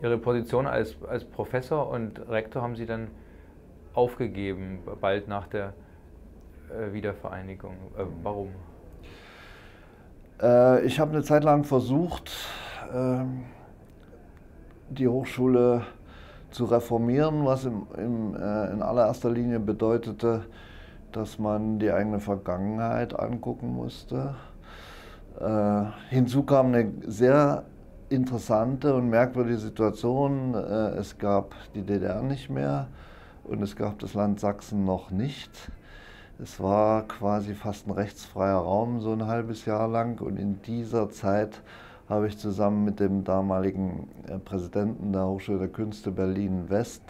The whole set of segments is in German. Ihre Position als Professor und Rektor haben Sie dann aufgegeben, bald nach der Wiedervereinigung. Warum? Ich habe eine Zeit lang versucht, die Hochschule zu reformieren, was in allererster Linie bedeutete, dass man die eigene Vergangenheit angucken musste. Hinzu kam eine sehr interessante und merkwürdige Situation. Es gab die DDR nicht mehr und es gab das Land Sachsen noch nicht. Es war quasi fast ein rechtsfreier Raum, so ein halbes Jahr lang. Und in dieser Zeit habe ich zusammen mit dem damaligen Präsidenten der Hochschule der Künste Berlin-West,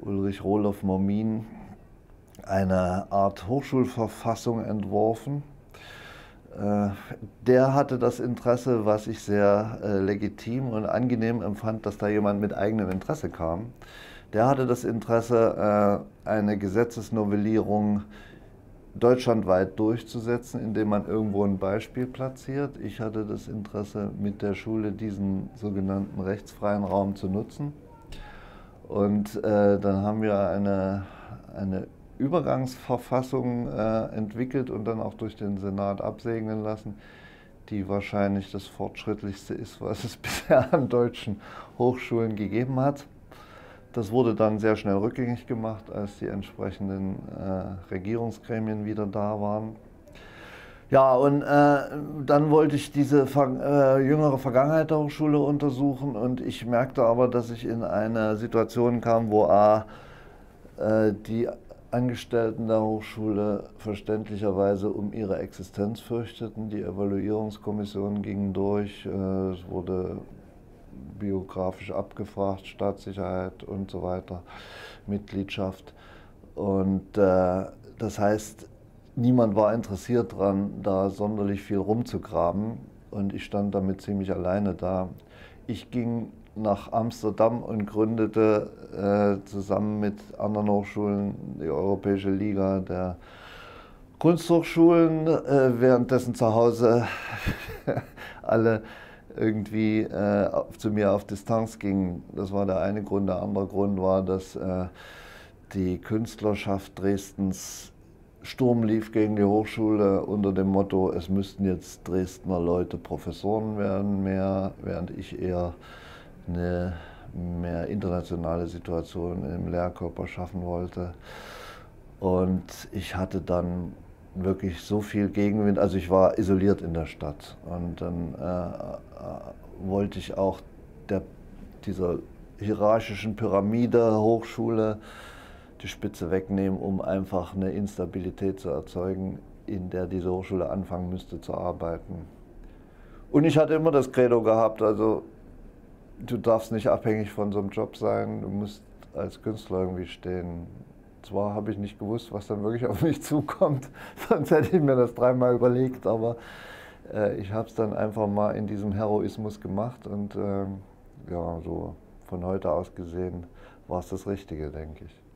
Ulrich Roloff Mormin, eine Art Hochschulverfassung entworfen. Der hatte das Interesse, was ich sehr legitim und angenehm empfand, dass da jemand mit eigenem Interesse kam. Der hatte das Interesse, eine Gesetzesnovellierung deutschlandweit durchzusetzen, indem man irgendwo ein Beispiel platziert. Ich hatte das Interesse, mit der Schule diesen sogenannten rechtsfreien Raum zu nutzen. Und dann haben wir eine Übergangsverfassung entwickelt und dann auch durch den Senat absegnen lassen, die wahrscheinlich das fortschrittlichste ist, was es bisher an deutschen Hochschulen gegeben hat. Das wurde dann sehr schnell rückgängig gemacht, als die entsprechenden Regierungsgremien wieder da waren. Ja, und dann wollte ich diese jüngere Vergangenheit der Hochschule untersuchen und ich merkte aber, dass ich in eine Situation kam, wo die Angestellten der Hochschule verständlicherweise um ihre Existenz fürchteten. Die Evaluierungskommission ging durch, es wurde biografisch abgefragt, Staatssicherheit und so weiter, Mitgliedschaft. Und das heißt, niemand war interessiert daran, da sonderlich viel rumzugraben. Und ich stand damit ziemlich alleine da. Ich ging nach Amsterdam und gründete zusammen mit anderen Hochschulen die Europäische Liga der Kunsthochschulen, währenddessen zu Hause alle irgendwie zu mir auf Distanz gingen. Das war der eine Grund. Der andere Grund war, dass die Künstlerschaft Dresdens Sturm lief gegen die Hochschule unter dem Motto, es müssten jetzt Dresdner Leute Professoren werden mehr, während ich eher eine mehr internationale Situation im Lehrkörper schaffen wollte. Und ich hatte dann wirklich so viel Gegenwind, also ich war isoliert in der Stadt. Und dann wollte ich auch dieser hierarchischen Pyramide Hochschule die Spitze wegnehmen, um einfach eine Instabilität zu erzeugen, in der diese Hochschule anfangen müsste zu arbeiten. Und ich hatte immer das Credo gehabt, also du darfst nicht abhängig von so einem Job sein, du musst als Künstler irgendwie stehen. Zwar habe ich nicht gewusst, was dann wirklich auf mich zukommt, sonst hätte ich mir das dreimal überlegt, aber ich habe es dann einfach mal in diesem Heroismus gemacht und ja, so von heute aus gesehen war es das Richtige, denke ich.